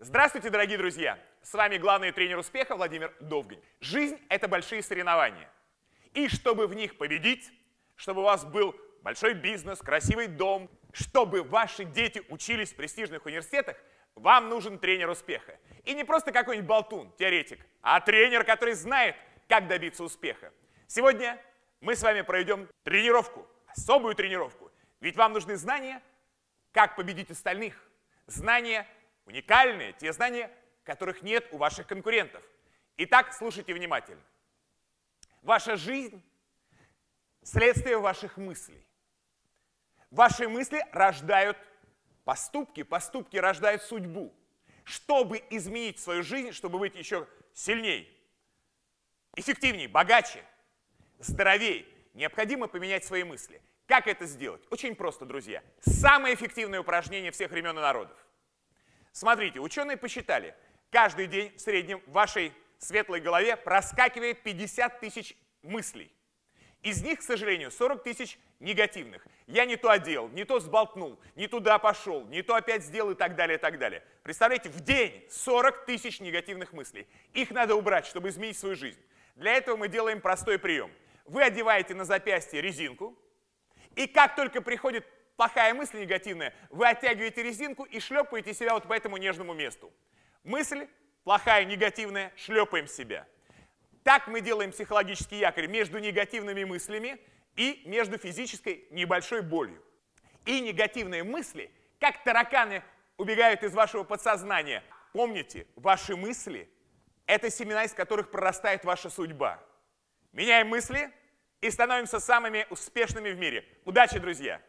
Здравствуйте, дорогие друзья! С вами главный тренер успеха Владимир Довгань. Жизнь — это большие соревнования. И чтобы в них победить, чтобы у вас был большой бизнес, красивый дом, чтобы ваши дети учились в престижных университетах, вам нужен тренер успеха. И не просто какой-нибудь болтун, теоретик, а тренер, который знает, как добиться успеха. Сегодня мы с вами проведем тренировку, особую тренировку. Ведь вам нужны знания, как победить остальных, знания уникальные, те знания, которых нет у ваших конкурентов. Итак, слушайте внимательно. Ваша жизнь – следствие ваших мыслей. Ваши мысли рождают поступки, поступки рождают судьбу. Чтобы изменить свою жизнь, чтобы быть еще сильнее, эффективнее, богаче, здоровее, необходимо поменять свои мысли. Как это сделать? Очень просто, друзья. Самое эффективное упражнение всех времен и народов. Смотрите, ученые посчитали, каждый день в среднем в вашей светлой голове проскакивает 50 тысяч мыслей. Из них, к сожалению, 40 тысяч негативных. Я не то одел, не то сболтнул, не туда пошел, не то опять сделал и так далее, и так далее. Представляете, в день 40 тысяч негативных мыслей. Их надо убрать, чтобы изменить свою жизнь. Для этого мы делаем простой прием. Вы одеваете на запястье резинку, и как только приходит плохая мысль негативная, вы оттягиваете резинку и шлепаете себя вот по этому нежному месту. Мысль плохая, негативная, шлепаем себя. Так мы делаем психологический якорь между негативными мыслями и между физической небольшой болью. И негативные мысли, как тараканы, убегают из вашего подсознания. Помните, ваши мысли – это семена, из которых прорастает ваша судьба. Меняем мысли и становимся самыми успешными в мире. Удачи, друзья!